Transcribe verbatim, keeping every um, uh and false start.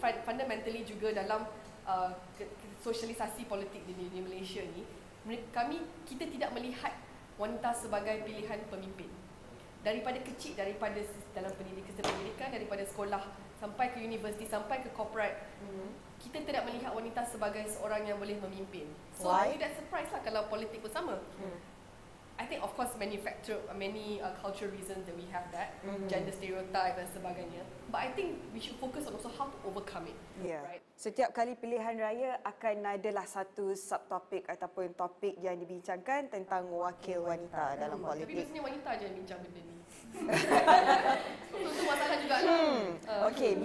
fundamentally juga dalam uh, sosialisasi politik di, di Malaysia ni, kami kita tidak melihat wanita sebagai pilihan pemimpin. Daripada kecil, daripada dalam pendidikan, pendidikan daripada sekolah sampai ke universiti, sampai ke corporate, mm-hmm. kita tidak melihat wanita sebagai seorang yang boleh memimpin. So, why? Tidak surprise lah kalau politik pun sama. Mm. I think of course manufacture, many uh, cultural reasons that we have that, mm-hmm. gender stereotype dan sebagainya. But I think we should focus on also how to overcome it. Yeah. Right? Setiap kali pilihan raya akan adalah satu subtopik ataupun topik yang dibincangkan tentang wakil wanita, wanita dalam politik. Tapi biasanya wanita je yang bincang benda ni. So, itu masalah juga lah. Hmm. Uh, okay.